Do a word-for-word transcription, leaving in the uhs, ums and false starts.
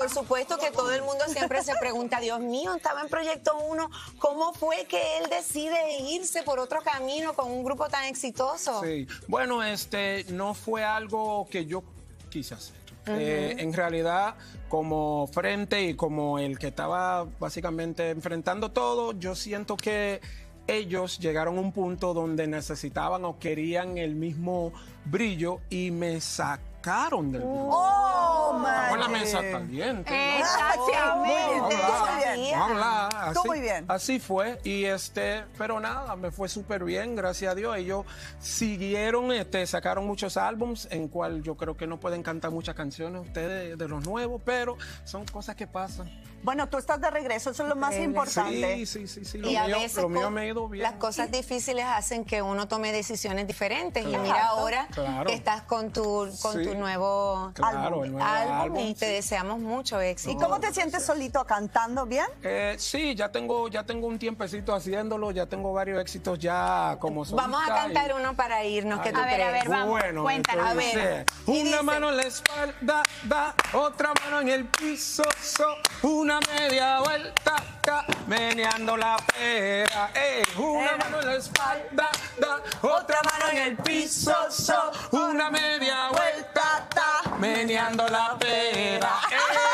Por supuesto que todo el mundo siempre se pregunta, Dios mío, estaba en Proyecto uno, ¿cómo fue que él decide irse por otro camino con un grupo tan exitoso? Sí, bueno, este, no fue algo que yo quise hacer. Uh-huh. eh, en realidad, como frente y como el que estaba básicamente enfrentando todo, yo siento que ellos llegaron a un punto donde necesitaban o querían el mismo brillo y me sacaron del brillo. ¡Oh, man! Con la mesa caliente. Exactamente. Tú muy bien. Así fue. Y este, pero nada, me fue súper bien, gracias a Dios. Ellos siguieron, este, sacaron muchos álbums, en cual yo creo que no pueden cantar muchas canciones ustedes de, de los nuevos, pero son cosas que pasan. Bueno, tú estás de regreso, eso es lo más importante. Sí, sí, sí, sí. Lo y mío, a veces lo mío me ha ido bien. Las cosas difíciles hacen que uno tome decisiones diferentes. Claro, y mira ahora claro. que estás con tu, con sí, tu nuevo, claro, álbum, nuevo álbum y te sí. deseamos mucho éxito. ¿Y cómo te sientes sí. solito cantando bien? Eh, sí, ya tengo, ya tengo un tiempecito haciéndolo, ya tengo varios éxitos ya como solista. Vamos a cantar y... uno para irnos. Ay, ¿qué tú a ver, crees? A ver, vamos, bueno, cuéntanos. A ver. Una dice... mano en la espalda, da, otra mano en el piso, so, una Una media vuelta, ca, meneando la pera. Ey, una mano en la espalda, da, otra mano en el piso, so, una media vuelta, ta, meneando la pera. Ey.